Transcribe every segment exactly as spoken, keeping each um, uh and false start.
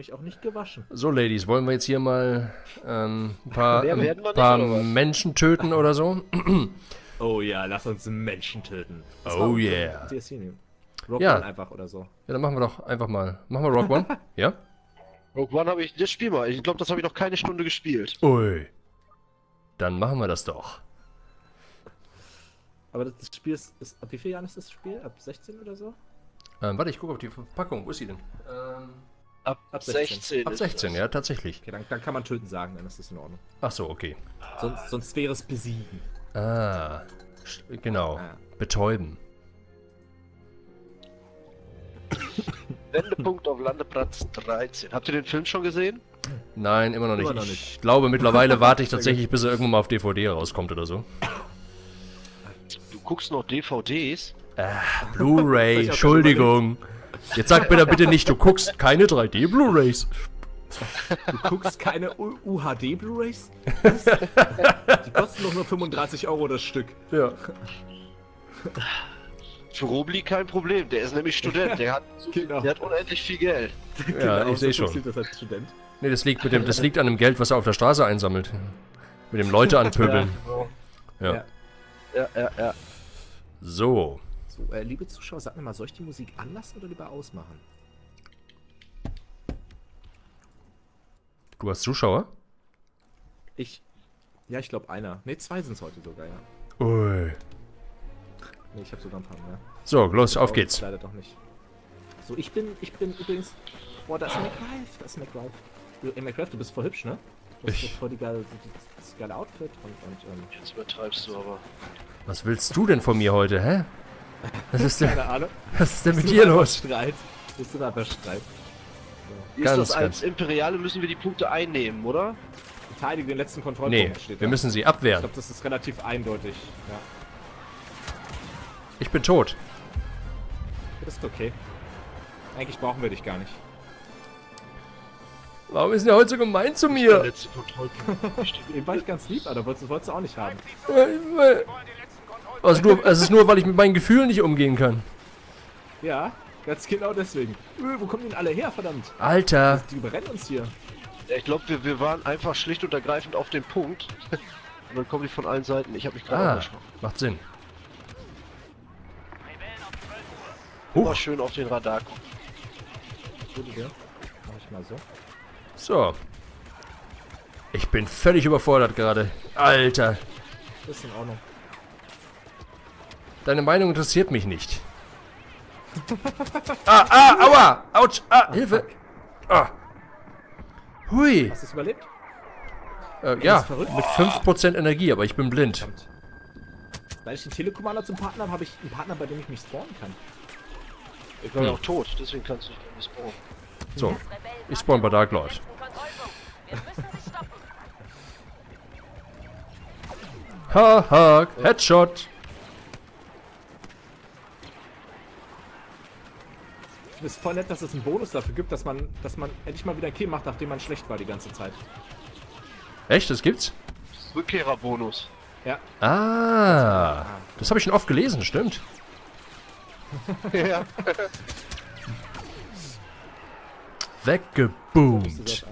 mich auch nicht gewaschen. So, Ladies, wollen wir jetzt hier mal ähm, ein paar, ein paar Menschen töten oder so? Oh ja, lass uns Menschen töten. Das oh yeah. Rock ja. One einfach oder so. Ja, dann machen wir doch einfach mal. Machen wir Rock One? Ja? Rock One habe ich. Das Spiel mal. Ich glaube, das habe ich noch keine Stunde gespielt. Ui. Dann machen wir das doch. Aber das Spiel ist, ist. Ab wie vielen Jahren ist das Spiel? Ab sechzehn oder so? Ähm, warte, ich gucke auf die Verpackung. Wo ist sie denn? Ähm, ab, ab sechzehn. Ab sechzehn, ja, tatsächlich. Okay, dann, dann kann man töten sagen, dann ist das in Ordnung. Ach so, okay. Sonst, sonst wäre es besiegen. Ah, genau. Ah. Betäuben. Wendepunkt auf Landeplatz dreizehn. Habt ihr den Film schon gesehen? Nein, immer noch nicht. Immer noch nicht. Ich glaube, mittlerweile warte ich tatsächlich, bis er irgendwann mal auf D V D rauskommt oder so. Du guckst noch D V Ds? Ah, Blu-ray, Entschuldigung. Jetzt sag bitte, bitte nicht, du guckst keine drei D Blu-rays. Du guckst keine U H D Blu-rays? Die kosten doch nur fünfunddreißig Euro das Stück. Ja. Für Rubli kein Problem, der ist nämlich Student, der hat, genau. der hat unendlich viel Geld. Ja, genau, ich sehe so schon. Das als Student. Nee, das liegt, mit dem, das liegt an dem Geld, was er auf der Straße einsammelt. Mit dem Leute anpöbeln. Ja, ja. Ja, ja, ja. So. So äh, liebe Zuschauer, sag mir mal, soll ich die Musik anlassen oder lieber ausmachen? Du hast Zuschauer? Ich. Ja, ich glaube einer. Ne, zwei sind es heute sogar, ja. Ui. Ne, ich habe sogar ein paar mehr. So, los, auf geht's. Leider doch nicht. So, ich bin, ich bin übrigens... Boah, da ist McRalph, da ist McRalph. Ey, McRalph, du bist voll hübsch, ne? Du hast voll die geile, das geile Outfit und... und ähm, jetzt übertreibst du aber. Was willst du denn von mir heute, hä? Was ist denn, keine Ahnung. Was ist denn mit dir los? Streit. Bist du da bei Streit? So. Ganz, ist das als Imperiale müssen wir die Punkte einnehmen, oder? Verteidige den letzten Kontrollpunkt. Nee, wir da. müssen sie abwehren. Ich glaube, das ist relativ eindeutig, ja. Ich bin tot. Das ist okay. Eigentlich brauchen wir dich gar nicht. Warum ist denn der heute so gemein zu mir? Ich Eben war ich ganz lieb, aber wolltest, wolltest du auch nicht haben. Also nur, es ist nur, weil ich mit meinen Gefühlen nicht umgehen kann. Ja, ganz genau deswegen. Wo kommen denn alle her, verdammt? Alter. Die überrennen uns hier. Ja, ich glaube, wir, wir waren einfach schlicht und ergreifend auf den Punkt. Und dann kommen die von allen Seiten. Ich habe mich gerade angesprochen. Ah, macht Sinn. Huch. Immer schön auf den Radar gucken. Mach ich mal so. So. Ich bin völlig überfordert gerade. Alter. Das ist in Ordnung. Deine Meinung interessiert mich nicht. Ah, ah, aua! Autsch! Ah, ah, Hilfe! Ah. Hui! Hast du es überlebt? Äh, ja, mit fünf Prozent Energie, aber ich bin blind. Verdammt. Weil ich den Telekommander zum Partner habe, habe ich einen Partner, bei dem ich mich spawnen kann. Ich bin ja auch tot, deswegen kannst du nicht spawnen. So, ich spawn bei Dark Lord. Ha, ha, Headshot! Ich finde es voll nett, dass es einen Bonus dafür gibt, dass man, dass man endlich mal wieder einen Kill macht, nachdem man schlecht war die ganze Zeit. Echt? Das gibt's? Rückkehrer-Bonus. Ja. Ah, das habe ich schon oft gelesen, stimmt. Ja. Weggeboomt.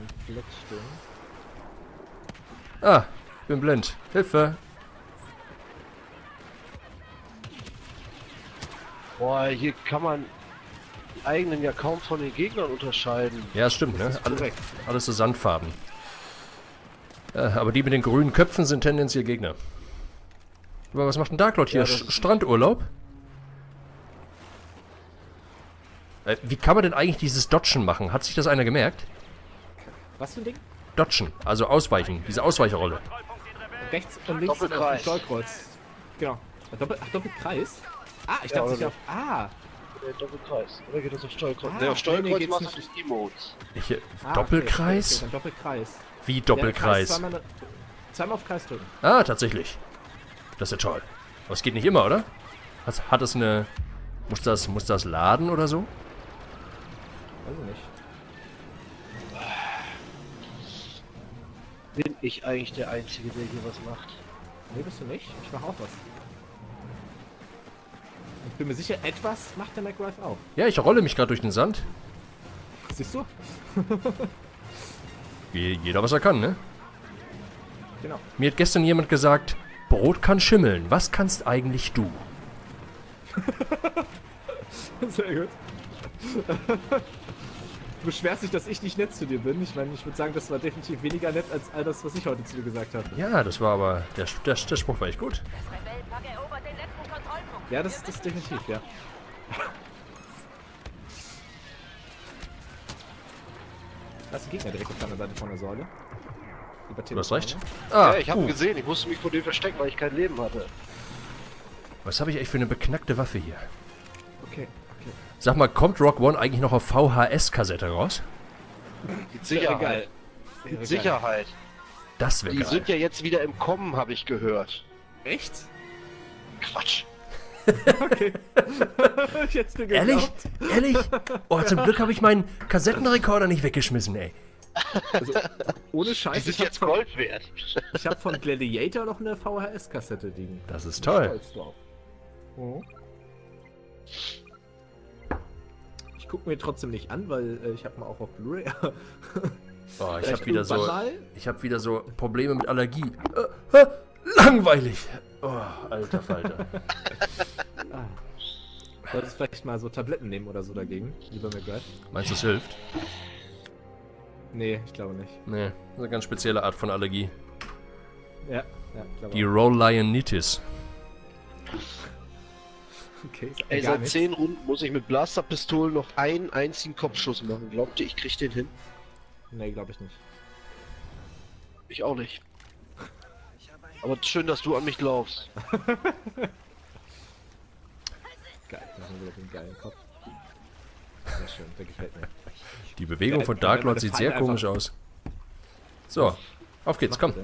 Ah, ich bin blind. Hilfe. Boah, hier kann man die eigenen ja kaum von den Gegnern unterscheiden. Ja, stimmt, ne? Alle, alles so Sandfarben. Ja, aber die mit den grünen Köpfen sind tendenziell Gegner. Aber was macht ein Dark Lord hier? Ja, Strandurlaub? Wie kann man denn eigentlich dieses Dodgen machen? Hat sich das einer gemerkt? Was für ein Ding? Dodgen, also ausweichen, diese Ausweicherrolle. Rechts und links sind auf dem Steuerkreuz. Genau. Doppel, ach, Doppelkreis? Ah, ich ja, dachte, ich auf... Ah! Doppelkreis. Oder geht das auf Steuerkreuz? Ah, ne, auf Steuerkreuz nee, machst du nicht Emotes. Ich, ah, Doppelkreis? Okay, okay, Doppelkreis. Wie Doppelkreis? Zweimal, eine, zweimal auf Kreis drücken. Ah, tatsächlich. Das ist ja toll. Aber es geht nicht immer, oder? Hat, hat das eine... Muss das, muss das laden oder so? Also nicht. Bin ich eigentlich der Einzige, der hier was macht? Nee, bist du nicht. Ich mache auch was. Ich bin mir sicher, etwas macht der McRalph auch. Ja, ich rolle mich gerade durch den Sand. siehst du? Jeder, was er kann, ne? Genau. Mir hat gestern jemand gesagt, Brot kann schimmeln. Was kannst eigentlich du? Sehr gut. Du beschwerst dich, dass ich nicht nett zu dir bin. Ich meine, ich würde sagen, das war definitiv weniger nett als all das, was ich heute zu dir gesagt habe. Ja, das war aber... Der, der, der Spruch war echt gut. Ja, das ist definitiv, ja. Das ist ein Gegner direkt auf der Seite von der Säule. Du hast recht. Ah, ja, ich habe uh. gesehen, ich musste mich vor dem verstecken, weil ich kein Leben hatte. Was habe ich echt für eine beknackte Waffe hier? Okay, okay. Sag mal, kommt Rock One eigentlich noch auf V H S-Kassette raus? Mit Sicherheit. Mit Sicherheit. Das wäre geil. Die sind ja jetzt wieder im Kommen, habe ich gehört. Echt? Quatsch. Okay. Ich hätte es dir geglaubt. Ehrlich? Ehrlich? Oh, zum Glück habe ich meinen Kassettenrekorder nicht weggeschmissen, ey. Also, ohne Scheiß. Das ist jetzt Gold wert. Ich habe von Gladiator noch eine V H S-Kassette liegen. Das ist toll. Ich, oh. ich gucke mir trotzdem nicht an, weil äh, ich habe mal auch auf Blu-ray. Oh, ich habe wieder, so, hab wieder so Probleme mit Allergie. Äh, äh, langweilig. Oh, alter Falter. Ah. Solltest vielleicht mal so Tabletten nehmen oder so dagegen, lieber McGrath. Meinst du, es hilft? Nee, ich glaube nicht. Nee, das ist eine ganz spezielle Art von Allergie. Ja, ja, ich glaube. Die Rolionitis. Okay, ist ey, seit zehn Runden muss ich mit Blasterpistolen noch einen einzigen Kopfschuss machen. Glaubt ihr, ich krieg den hin? Nee, glaube ich nicht. Ich auch nicht. Aber schön, dass du an mich glaubst. Geil, da haben wir den geilen Kopf. Sehr schön, der gefällt mir. Die Bewegung ja, von Dark Lord sieht sehr komisch aus. So, auf geht's, komm.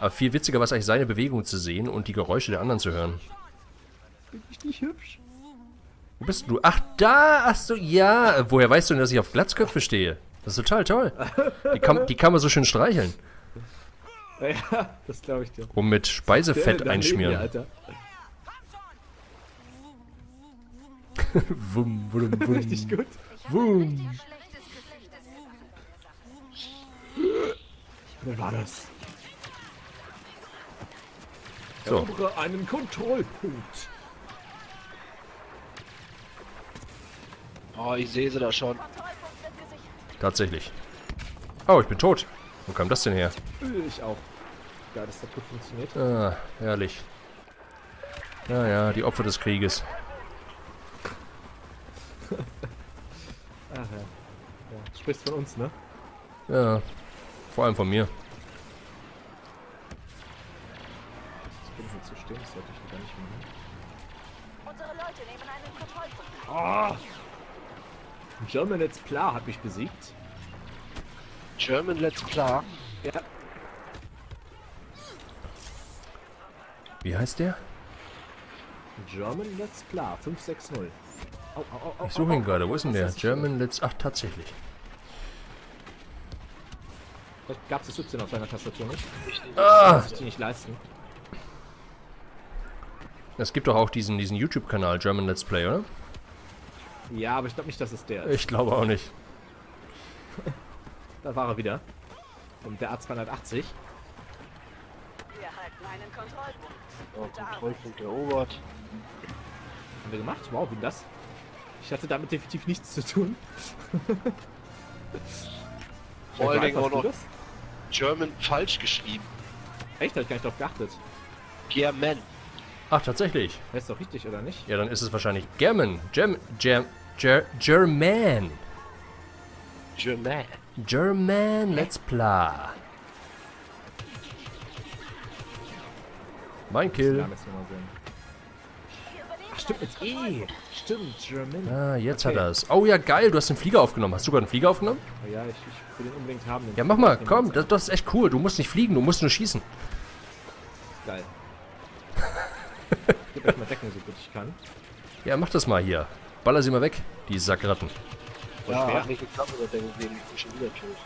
Aber viel witziger war es eigentlich, seine Bewegung zu sehen und die Geräusche der anderen zu hören. Bin ich nicht hübsch? Wo bist du? Ach, da! Ach so, ja! Woher weißt du denn, dass ich auf Glatzköpfe stehe? Das ist total toll. Die kann, die kann man so schön streicheln. Ja, das glaube ich dir. Und mit Speisefett einschmieren. Alter. Wum, wum, wum. Richtig gut. Wum. Wer war das? So. Erobre einen Kontrollpunkt. Oh, ich sehe sie da schon. Tatsächlich. Oh, ich bin tot. Wo kam das denn her? Ich auch. Ja, das hat gut funktioniert. Ah, herrlich. Naja, die Opfer des Krieges. Ach ja. Ja. Du sprichst von uns, ne? Ja. Vor allem von mir. Ich bin hier zu stehen, das sollte ich gar nicht machen. Unsere Leute nehmen einen Kontrollpunkt. Oh! German Let's Play hat mich besiegt. German Let's Play? Ja. Wie heißt der? German Let's Play fünf sechs null. Oh, oh, oh, ich suche ihn oh, oh, gerade. Wo ist denn der? German Let's... Ach, tatsächlich. Vielleicht gab es das siebzehn auf seiner Tastatur nicht. Ich ah. kann ich nicht leisten. Es gibt doch auch diesen, diesen YouTube-Kanal German Let's Play, oder? Ja, aber ich glaube nicht, dass es der ist. Ich glaube auch nicht. Da war er wieder. Und der A zweihundertachtzig. Wir halten einen Kontrollpunkt. Oh, Kontrollpunkt erobert. Haben wir gemacht? Wow, wie das? Ich hatte damit definitiv nichts zu tun. Vor allen Dingen auch noch das? German falsch geschrieben. Echt? Hab ich gar nicht drauf geachtet. German. Ach, tatsächlich. Das ist doch richtig, oder nicht? Ja, dann ist es wahrscheinlich German. Germ... Germ... Germ... German. German. German Let's Play. Mein Kill. Ach, stimmt, jetzt eh. Stimmt, German. Ah, jetzt okay. hat er es. Oh ja, geil, du hast den Flieger aufgenommen. Hast du gerade einen Flieger aufgenommen? Oh, ja, ich, ich will den unbedingt haben. Den ja, mach mal, komm, das, das ist echt cool. Du musst nicht fliegen, du musst nur schießen. Geil. Ich geb euch mal Decken, so gut ich kann. Ja, mach das mal hier. Baller sie mal weg, die Sackratten. Ja, wer hat nicht geklappt, oder der Problem, ich bin schon wieder tot.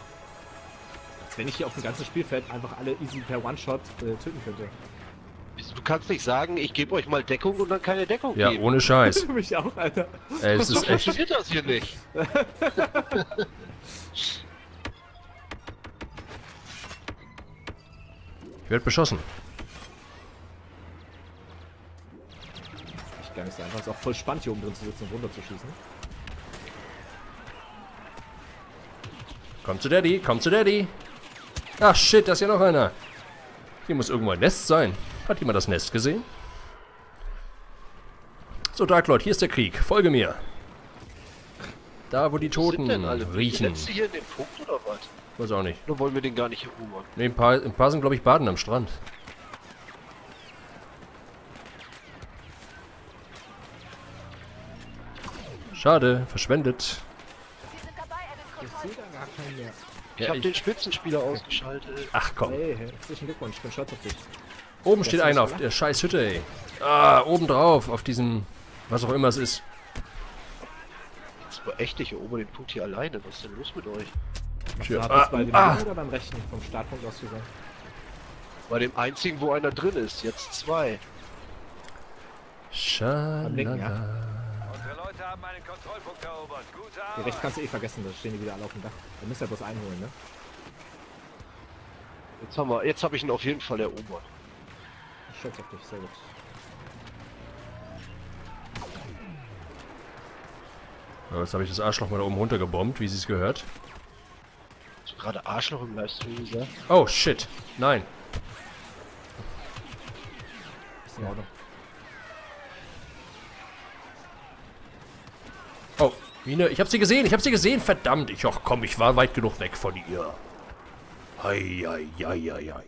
Als wenn ich hier auf dem ganzen Spielfeld einfach alle easy per One-Shot äh, töten könnte. Bist du du kannst nicht sagen, ich gebe euch mal Deckung und dann keine Deckung ja, geben. Ja, ohne Scheiß. Mich auch, Alter. Ey, es ist echt... funktioniert das hier nicht. Ich werde beschossen. Ich kann es einfach, es ist auch voll spannend hier oben drin zu sitzen und runterzuschießen. Komm zu Daddy, komm zu Daddy. Ach shit, da ist ja noch einer. Hier muss irgendwo ein Nest sein. Hat jemand das Nest gesehen? So, Dark Lord, hier ist der Krieg. Folge mir. Da, wo die Toten sind denn alle? Riechen. Die letzte hier in dem Punkt oder was? Weiß auch nicht. Nur wollen wir den gar nicht erobern. Ne, ein paar, ein paar sind, glaube ich, baden am Strand. Schade, verschwendet. Ich ja, hab ich den Spitzenspieler ausgeschaltet. Ach komm. Hey, herzlichen Glückwunsch, ich bin stolz auf dich. Oben das steht einer auf der scheiß Hütte, ey. Ah, oben drauf, auf diesem, was auch immer es ist. Das war echt nicht, hier oben den Punkt hier alleine. Was ist denn los mit euch? Tja, ah, das bei dem ah. oder beim rechten, vom Startpunkt aus gesagt? Bei dem einzigen, wo einer drin ist, jetzt zwei. Schade. Haben einen Kontrollpunkt erobert. Gute Arbeit. Recht kannst du eh vergessen, da stehen die wieder alle auf dem Dach. Wir müssen ja bloß einholen, ne? Jetzt haben wir, jetzt habe ich ihn auf jeden Fall erobert. Ich schätze auf dich, sehr gut. Ja, jetzt habe ich das Arschloch mal da oben runtergebombt, wie sie es gehört. Hast du gerade Arschloch im Livestream gesagt? Oh shit, nein. Ist in Ordnung. Oh, Mine, ich hab sie gesehen, ich hab sie gesehen, verdammt. Ich, ach komm, ich war weit genug weg von ihr. Ei, ei, ei, ei, ei.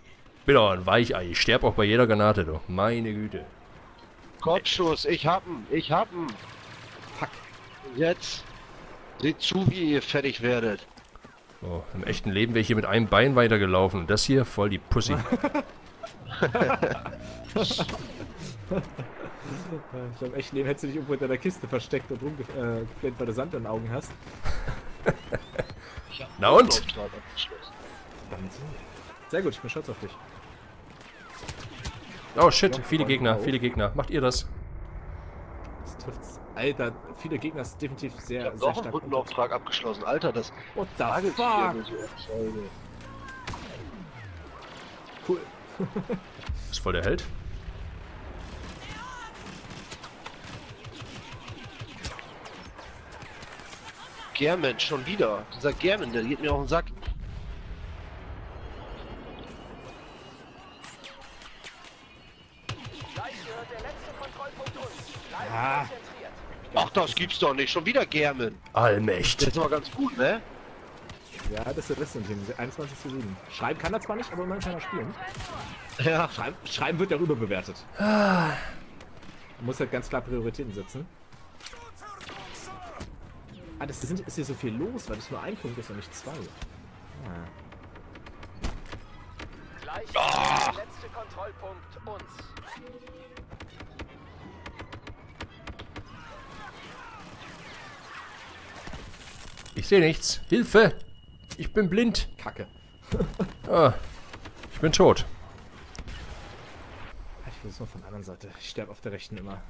Bin doch ein Weichei, ich sterb auch bei jeder Granate, du. Meine Güte. Kopfschuss, ich hab'n, ich hab'n. Fuck. Jetzt. Seht zu, wie ihr fertig werdet. Oh, im echten Leben wäre ich hier mit einem Bein weitergelaufen. Das hier, voll die Pussy. Ich glaube, im echten Leben hättest du dich irgendwo hinter der Kiste versteckt und rumgeblendet, äh, weil du Sand in den Augen hast. Na und? Sehr gut, ich bin stolz auf dich. Oh shit, ja, viele Gegner, viele Gegner. Macht ihr das? Das trifft's. Alter, viele Gegner ist definitiv sehr, sehr stark. Ich hab noch einen Rundenauftrag abgeschlossen. Alter, das... What the fuck? Cool. Ist voll der Held. German, schon wieder. Dieser German, der geht mir auf den Sack. Ah. Ach, das gibt's doch nicht. Schon wieder German. Allmächt. Das ist aber ganz gut, ne? Ja, das ist der Rest im Team. einundzwanzig zu sieben. Schreiben kann er zwar nicht, aber man kann er spielen. Ja. Schreiben, Schreiben wird darüber bewertet. Ah. Man muss halt ganz klar Prioritäten setzen. Ah, das sind, ist hier so viel los, weil das nur ein Punkt ist und nicht zwei. Gleich ah. der letzte Kontrollpunkt uns. Ich sehe nichts. Hilfe! Ich bin blind. Kacke. ah, ich bin tot. Ich versuche von der anderen Seite. Ich sterbe auf der rechten immer.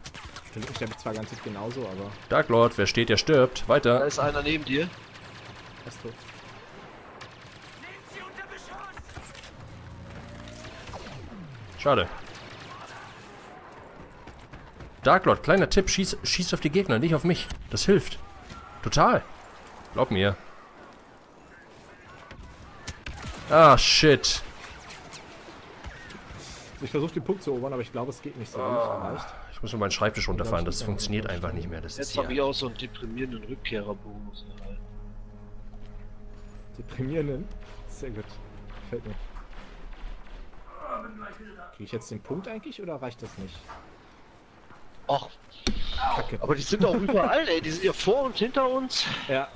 Ich sterbe zwar ganz nicht genauso, aber... Dark Lord, wer steht, der stirbt. Weiter. Da ist einer neben dir. Er ist tot. Schade. Dark Lord, kleiner Tipp, schieß, schieß auf die Gegner, nicht auf mich. Das hilft. Total. Glaub mir. Ah, shit. Ich versuche den Punkt zu erobern, aber ich glaube, es geht nicht so ah. leicht. Ich muss nur meinen Schreibtisch runterfahren, das funktioniert einfach nicht mehr. Das jetzt habe ich auch so einen deprimierenden Rückkehrerbonus erhalten. Deprimierenden? Sehr gut. Gefällt mir. Kriege ich jetzt den Punkt eigentlich oder reicht das nicht? Och. Kacke. Aber die sind auch überall, ey. Die sind ja vor und hinter uns. Ja.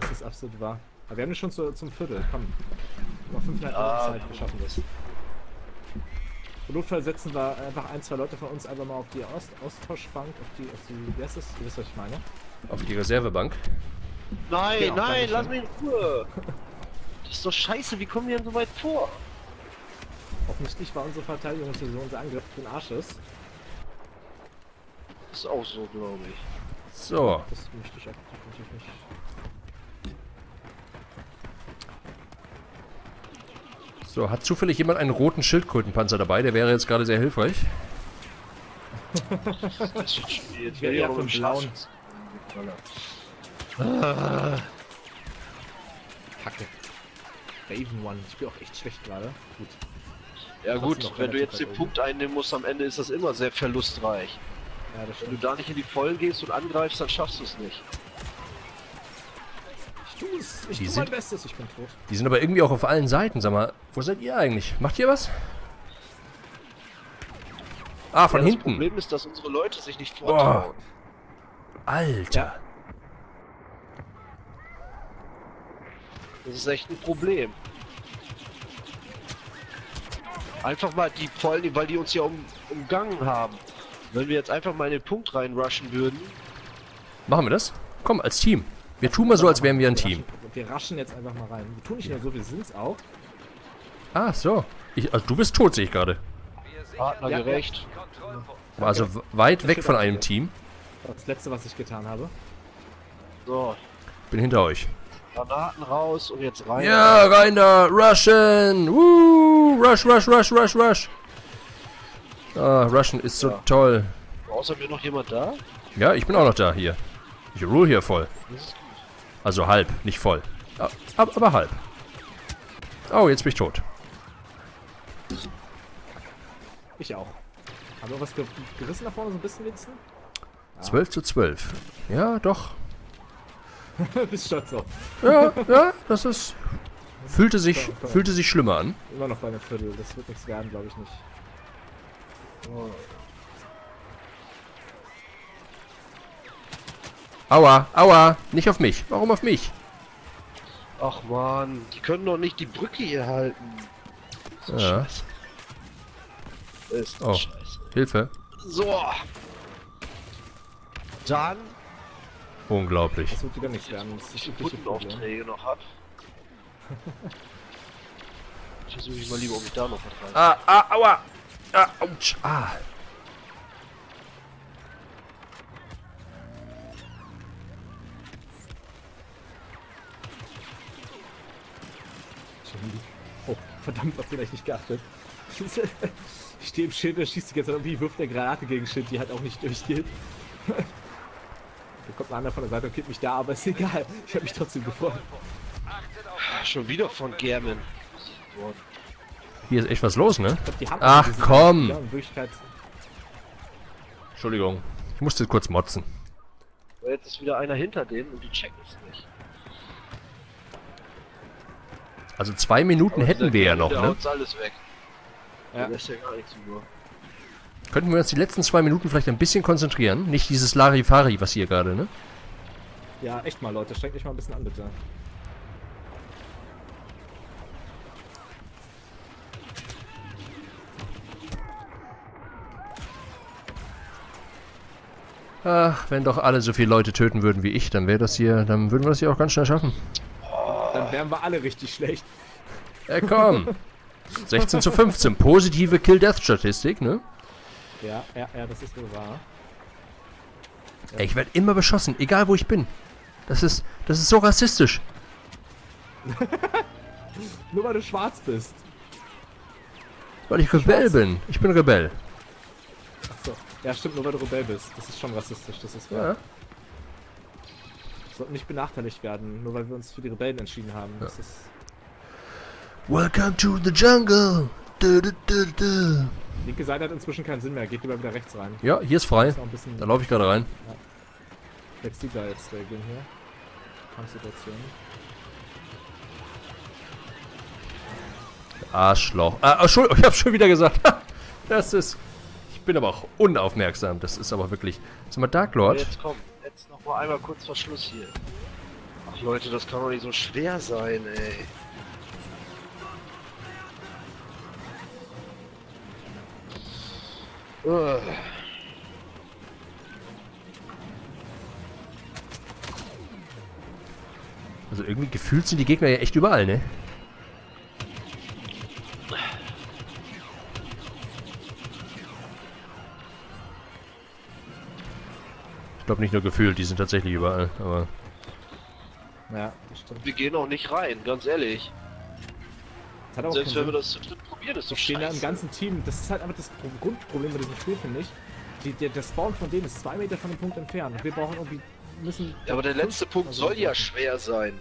Das ist absolut wahr. Aber wir haben das schon zu, zum Viertel. Komm. Noch fünfhundert ja. Zeit, wir schaffen das. Im Notfall setzen wir einfach ein, zwei Leute von uns einfach mal auf die Ost Austauschbank, auf die, auf die, wer ist das? Ihr wisst, was ich meine. Auf die Reservebank? Nein, genau, nein, lass mich in Ruhe! Das ist doch scheiße, wie kommen wir denn so weit vor? Offensichtlich war unsere Verteidigung bzw. unser Angriff den Arsches. Ist auch so, glaube ich. So. Das möchte ich aktiv nicht. So, hat zufällig jemand einen roten Schildkrötenpanzer dabei? Der wäre jetzt gerade sehr hilfreich. Das ist schwierig. Ich wäre ja vom Blauen. Ah. Kacke. Raven One. Ich bin auch echt schlecht gerade. Gut. Ja gut, wenn du jetzt den Punkt einnehmen musst, am Ende ist das immer sehr verlustreich. Ja, das wenn du da nicht in die Vollen gehst und angreifst, dann schaffst du es nicht. Ich tue es. Ich tue mein Bestes. Ich bin tot. Die sind aber irgendwie auch auf allen Seiten. Sag mal, wo seid ihr eigentlich? Macht ihr was? Ah, von ja, hinten. Das Problem ist, dass unsere Leute sich nicht vortrauen. Alter. Ja. Das ist echt ein Problem. Einfach mal die Pollen, weil die uns ja um, umgangen haben. Wenn wir jetzt einfach mal in den Punkt reinrushen würden. Machen wir das? Komm, als Team. Wir tun mal so, als wären wir ein Team. Wir rushen jetzt einfach mal rein. Wir tun nicht nur so, wir sind's auch. Ah, so. Ich, also du bist tot, sehe ich gerade. Partnergerecht. Ja, also okay. Weit weg von einem Team. Das letzte, was ich getan habe. So. Bin hinter euch. Granaten raus und jetzt rein. Ja, rein da. Rushen. Woo. Rush, rush, rush, rush, rush. Ah, Rushen ist so ja. toll. Außer mir noch jemand da? Ja, ich bin auch noch da hier. Ich rule hier voll. Also halb, nicht voll. Aber, aber halb. Oh, jetzt bin ich tot. Ich auch. Haben wir was ge gerissen da vorne, so ein bisschen wenigstens? Ja. zwölf zu zwölf. Ja, doch. Bist stolz auf. Ja, ja, das ist... Fühlte sich, komm, komm. Fühlte sich schlimmer an. Immer noch bei einem Viertel, das wird nichts werden, glaube ich nicht. Oh. Aua, aua, nicht auf mich. Warum auf mich? Ach man, die können doch nicht die Brücke hier halten. So ja. Scheiße. Ist oh, Scheiße. Hilfe. So. Dann. Unglaublich. Das wird wieder nichts werden, dass ich Kundenaufträge noch habe. Ich versuche mich mal lieber, ob ich da noch was rein. Ah, ah, aua. Ah, ouch, ah. Oh, verdammt, was vielleicht nicht geachtet. Ich stehe im Schild, der schießt die ganze Zeit irgendwie, wirft eine Granate gegen Schild, die halt auch nicht durchgeht. Da kommt ein anderer von der Seite und kippt mich da, aber ist egal. Ich habe mich trotzdem gefreut. Schon wieder von German. Hier ist echt was los, ne? Glaub, ach komm! Ja, Entschuldigung, ich musste kurz motzen. Aber jetzt ist wieder einer hinter denen und die checken es nicht. Also zwei Minuten aber hätten wir ja noch, ne? Alles weg. Ja. Da lässt ja gar nichts über. Könnten wir uns die letzten zwei Minuten vielleicht ein bisschen konzentrieren? Nicht dieses Larifari, was hier gerade, ne? Ja, echt mal, Leute, strengt euch mal ein bisschen an, bitte. Ach, wenn doch alle so viele Leute töten würden wie ich, dann wäre das hier, dann würden wir das hier auch ganz schnell schaffen. Dann wären wir alle richtig schlecht. Ja, komm. sechzehn zu fünfzehn, positive Kill-Death-Statistik, ne? Ja, ja, ja, das ist wohl wahr. Ja. Ey, ich werde immer beschossen, egal wo ich bin. Das ist, das ist so rassistisch. Nur weil du schwarz bist. Weil ich Rebell schwarz. bin. Ich bin Rebell. Achso. Ja, stimmt, nur weil du Rebell bist. Das ist schon rassistisch, das ist wahr. Ja. Sollten nicht benachteiligt werden, nur weil wir uns für die Rebellen entschieden haben. Ja. Das ist Welcome to the jungle! Du, du, du, du. Linke Seite hat inzwischen keinen Sinn mehr, geht lieber wieder rechts rein. Ja, hier ist frei. Ist da laufe ich gerade rein. Ja. Flexibler jetzt reagieren hier. Kampfsituation. Arschloch. Ah, Entschuldigung, ich hab's schon wieder gesagt. Das ist. Ich bin aber auch unaufmerksam. Das ist aber wirklich. Sag mal, Dark Lord. Jetzt komm, jetzt noch mal einmal kurz vor Schluss hier. Ach Leute, das kann doch nicht so schwer sein, ey. Uh. Also irgendwie gefühlt sind die Gegner ja echt überall, ne? glaube nicht nur gefühlt, die sind tatsächlich überall, aber... Ja, das stimmt. Wir gehen auch nicht rein, ganz ehrlich. Das hat auch selbst wenn wir das zu dritt probieren, ist so scheiße. Da im ganzen Team, das ist halt einfach das Grundproblem bei diesem Spiel, finde ich. Die, die, das Bauen von denen ist zwei Meter von dem Punkt entfernt. Wir brauchen irgendwie... Müssen ja, aber der letzte Punkt soll ja schwer sein.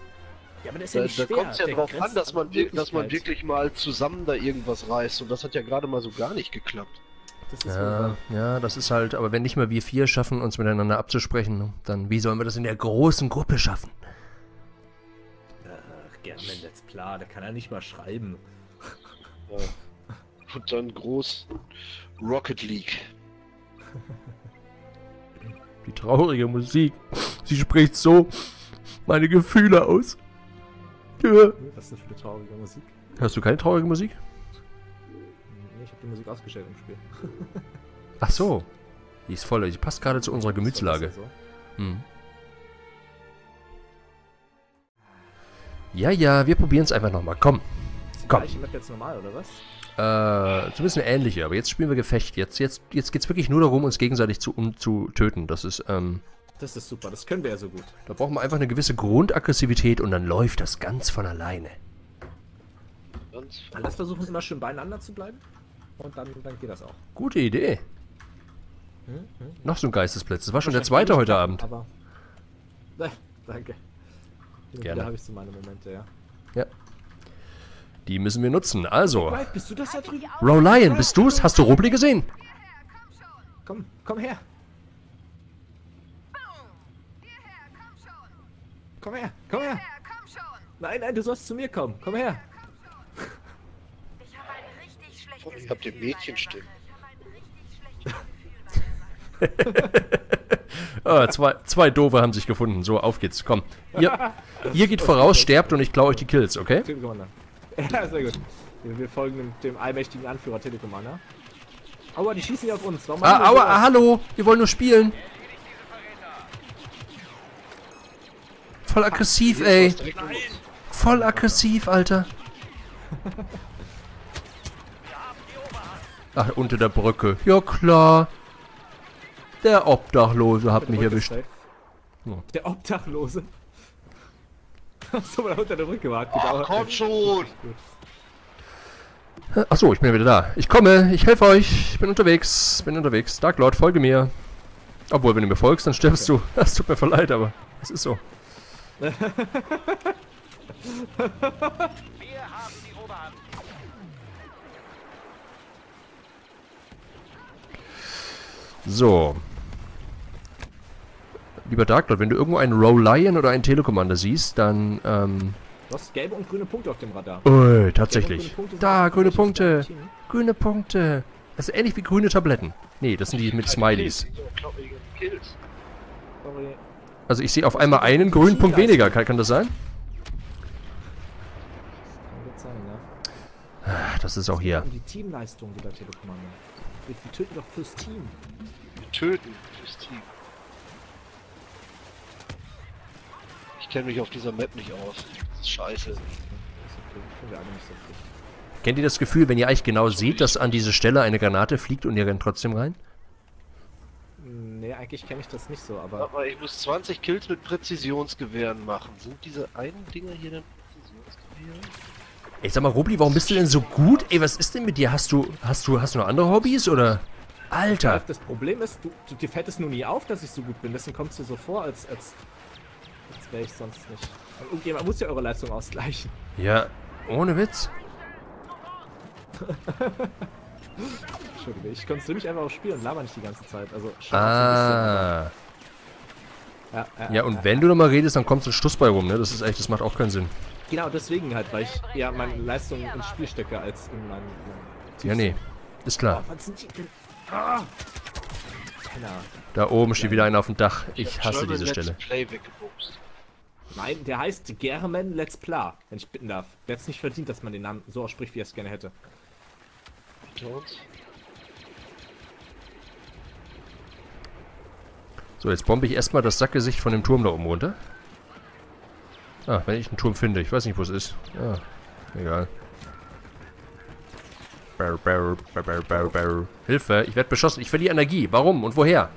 Ja, aber das ist ja nicht da, da schwer. Da kommt es ja der drauf an, dass man, dass man wirklich mal zusammen da irgendwas reißt. Und das hat ja gerade mal so gar nicht geklappt. Das ist ja, ja, das ist halt... Aber wenn nicht mal wir vier schaffen, uns miteinander abzusprechen, dann wie sollen wir das in der großen Gruppe schaffen? Ach, German Let's Play, da kann er nicht mal schreiben. Ja. Und dann groß Rocket League. Die traurige Musik. Sie spricht so meine Gefühle aus. Ja. Was ist das für eine traurige Musik? Hast du keine traurige Musik? Nee, ich habe die Musik ausgestellt im Spiel. Ach so. Die ist voll. Die passt gerade zu unserer Gemütslage. So? Hm. Ja, ja, wir probieren es einfach nochmal. Komm. Komm. Gleiche Map jetzt normal, oder was? Äh, zumindest eine ähnliche, aber jetzt spielen wir Gefecht. Jetzt, jetzt, jetzt geht's wirklich nur darum, uns gegenseitig zu, um zu töten. Das ist, ähm... Das ist super, das können wir ja so gut. Da brauchen wir einfach eine gewisse Grundaggressivität und dann läuft das ganz von alleine. Lass versuchen, immer schön beieinander zu bleiben und dann, dann geht das auch. Gute Idee. Hm, hm. Noch so ein Geistesplatz. Das war schon der zweite heute Abend. Aber... Nein, danke. Gerne. Da habe ich so meine Momente, ja. Ja. Die müssen wir nutzen, also. Right, bist du das da drüben? Rolion, bist du's? Hast du Rubli gesehen? Komm, komm her. Komm her, komm her. Nein, nein, du sollst zu mir kommen. Komm her. Ich hab den Mädchenstimme. Ah, zwei, zwei Doofe haben sich gefunden. So, auf geht's, komm. Ihr, ihr geht voraus, sterbt und ich klaue euch die Kills, okay? Ja, sehr gut. Wir folgen dem, dem allmächtigen Anführer Telekommander. Aua, die schießen ja auf uns. Warum ah, aua, ah, hallo! Wir wollen nur spielen. Voll aggressiv, Ach, ey. Voll aggressiv, Alter. Ach, unter der Brücke. Ja, klar. Der Obdachlose hat mich erwischt. Oh. Der Obdachlose? Achso, weil er unter der Brücke war. Ach, komm schon! Achso, ich bin ja wieder da. Ich komme, ich helfe euch. Ich bin unterwegs, bin unterwegs. Dark Lord, folge mir. Obwohl, wenn du mir folgst, dann stirbst okay. du. Das tut mir voll leid, aber es ist so. Wir haben die Oberhand. So. Lieber Dark Lord, wenn du irgendwo einen Rolion oder einen Telekommander siehst, dann, ähm... Du hast gelbe und grüne Punkte auf dem Radar. Oh, tatsächlich. Grüne da, grüne Punkte. Grüne Punkte. Das ist ähnlich wie grüne Tabletten. Nee, das sind die mit Smileys. Also ich sehe auf einmal einen grünen Punkt weniger. Kann, kann das sein? Das ist auch hier. Die Teamleistung der Telekommander. Wir töten doch fürs Team. Wir töten fürs Team. Ich kenne mich auf dieser Map nicht aus. Das ist scheiße. Kennt ihr das Gefühl, wenn ihr eigentlich genau seht, dass an diese Stelle eine Granate fliegt und ihr rennt trotzdem rein? Nee, eigentlich kenne ich das nicht so, aber... Aber ich muss zwanzig Kills mit Präzisionsgewehren machen. Sind diese einen Dinger hier denn Präzisionsgewehren? Ey, sag mal, Rubli, warum bist du denn so gut? Ey, was ist denn mit dir? Hast du, hast du, hast du noch andere Hobbys, oder? Alter! Das Problem ist, du, du, dir fällt es nur nie auf, dass ich so gut bin. Deswegen kommst du so vor, als... als Das wäre ich sonst nicht. Irgendjemand muss ja eure Leistung ausgleichen. Ja, ohne Witz. Entschuldige, ich konzentriere mich einfach aufs Spiel und laber nicht die ganze Zeit. Also, ah. Ja, ja, ja, und ja, wenn ja. du nochmal redest, dann kommt so ein Stuss bei rum, ne? Das ist echt, das macht auch keinen Sinn. Genau, deswegen halt, weil ich eher meine Leistung ins Spiel stecke als in meinen. Ja, nee, ist klar. Oh, was sind die denn? Ah. Da oben steht wieder einer auf dem Dach. Ich hasse German diese Stelle. Let's Play weggebumst. Nein, der heißt German Let's Play, wenn ich bitten darf. Der hat es nicht verdient, dass man den Namen so ausspricht, wie er es gerne hätte. So, jetzt bombe ich erstmal das Sackgesicht von dem Turm da oben runter. Ah, wenn ich einen Turm finde. Ich weiß nicht, wo es ist. Ah, egal. Hilfe, ich werde beschossen. Ich verliere Energie. Warum und woher?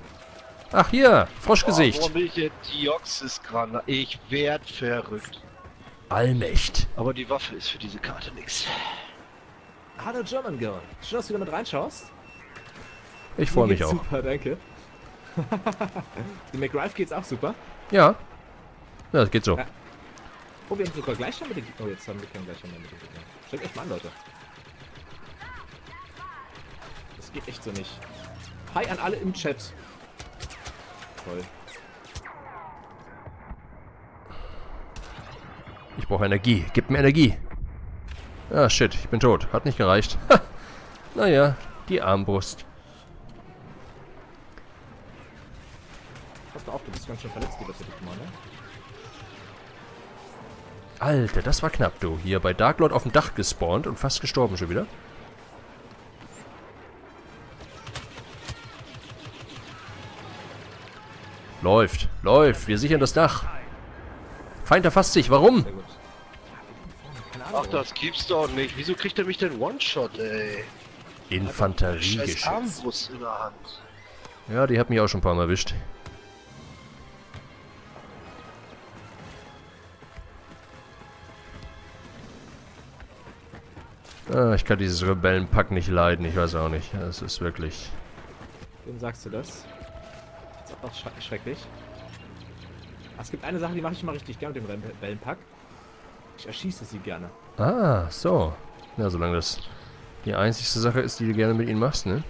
Ach hier, Froschgesicht. Warum ich jetzt die Dioxys-Granate? Ich werd verrückt. Allmächt. Aber die Waffe ist für diese Karte nichts. Hallo German Girl. Schön, dass du wieder mit reinschaust. Ich freue mich auch. Super, danke. Dem McRalph geht's auch super. Ja. Ja, das geht so. Ja. Oh, wir haben sogar gleich schon mit den Gegnern. Oh, jetzt haben wir keinen gleich schon mit den Gegnern. Schreckt euch mal an, Leute. Das geht echt so nicht. Hi an alle im Chat. Toll. Ich brauche Energie. Gib mir Energie. Ah, shit. Ich bin tot. Hat nicht gereicht. Ha. Naja, die Armbrust. Pass mal auf, du bist ganz schön verletzt, die letzte Mal, ne? Alter, das war knapp, du. Hier bei Dark Lord auf dem Dach gespawnt und fast gestorben schon wieder. Läuft, läuft. Wir sichern das Dach. Feind erfasst sich. Warum? Ach, das gibt's doch nicht. Wieso kriegt er mich denn One-Shot, ey? Infanteriegeschütz. Armbrust in der Hand. Ja, die hat mich auch schon ein paar Mal erwischt. Ah, ich kann dieses Rebellenpack nicht leiden, ich weiß auch nicht. Es ist wirklich... Wem sagst du das? Das ist auch schre schrecklich. Aber es gibt eine Sache, die mache ich mal richtig gerne mit dem Rebellenpack. Ich erschieße sie gerne. Ah, so. Ja, solange das die einzigste Sache ist, die du gerne mit ihnen machst, ne?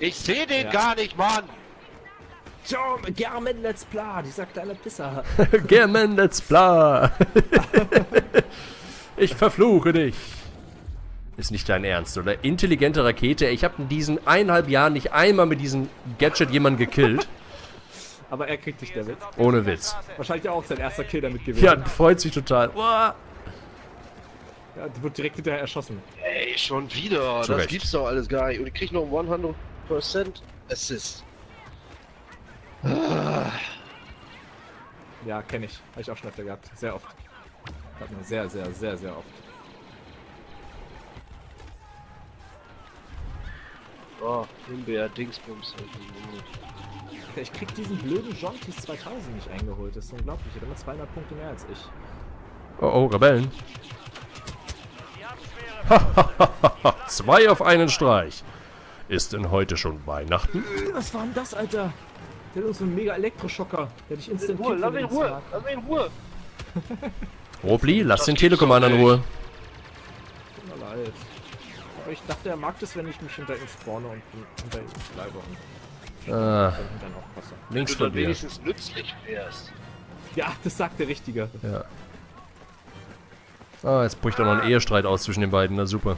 Ich sehe den ja. gar nicht, Mann! German Let's Play, die sagt eine Pisser. German Let's Play! Ich verfluche dich! Ist nicht dein Ernst, oder? Intelligente Rakete. Ich habe in diesen eineinhalb Jahren nicht einmal mit diesem Gadget jemanden gekillt. Aber er kriegt dich, der Witz. Ohne Witz. Wahrscheinlich auch sein erster Kill damit gewesen. Ja, freut sich total. Boah. Ja, die wird direkt hinterher erschossen. Ey, schon wieder. Zurecht. Das gibt's doch alles gar nicht. Und ich krieg noch hundert Prozent Assist. Ah. Ja, kenne ich. Habe ich auch schon öfter gehabt. Sehr oft. Hat man sehr, sehr, sehr, sehr oft. Oh, Himbeer, Dingsbums. Ich krieg diesen blöden Jontys zweitausend nicht eingeholt. Das ist unglaublich. Er hat immer zweihundert Punkte mehr als ich. Oh, oh, Rebellen. Zwei auf einen Streich. Ist denn heute schon Weihnachten? Was war denn das, Alter? Der hat uns so einen mega Elektroschocker. Der hat dich instant killt. Lass mich in Ruhe. Lass mich in Ruhe. Rubli, lass den Telekommander in Ruhe. Tut mir leid. Aber ich dachte, er mag das, wenn ich mich hinter ihm spawne und hinter ihm bleibe. Und ah, dann auch passe. Links von dir. Wenn du wenigstens nützlich wärst. Ja, das sagt der Richtige. Ja. Ah, jetzt bricht ah. auch noch ein Ehestreit aus zwischen den beiden. Na super.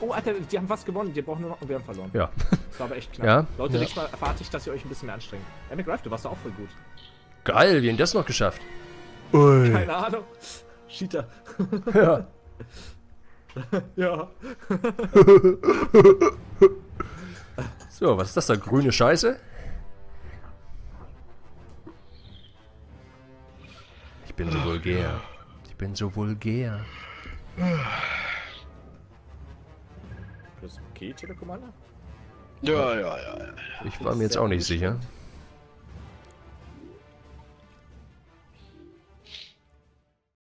Oh, Alter, die haben was gewonnen. Die brauchen nur noch und wir haben verloren. Ja. Das war aber echt knapp. Ja? Leute, ja. Nächstes Mal erwarte ich, dass ihr euch ein bisschen mehr anstrengt. Ey, McRalph, du warst da auch voll gut. Geil, wie haben das noch geschafft? Ui. Keine Ahnung. Cheater. Ja. Ja. So, was ist das da? Grüne Scheiße? Ich bin so vulgär. Ich bin so vulgär. Das ist okay, Telekommander? Ja, ja, ja. Ich war mir jetzt auch nicht sicher.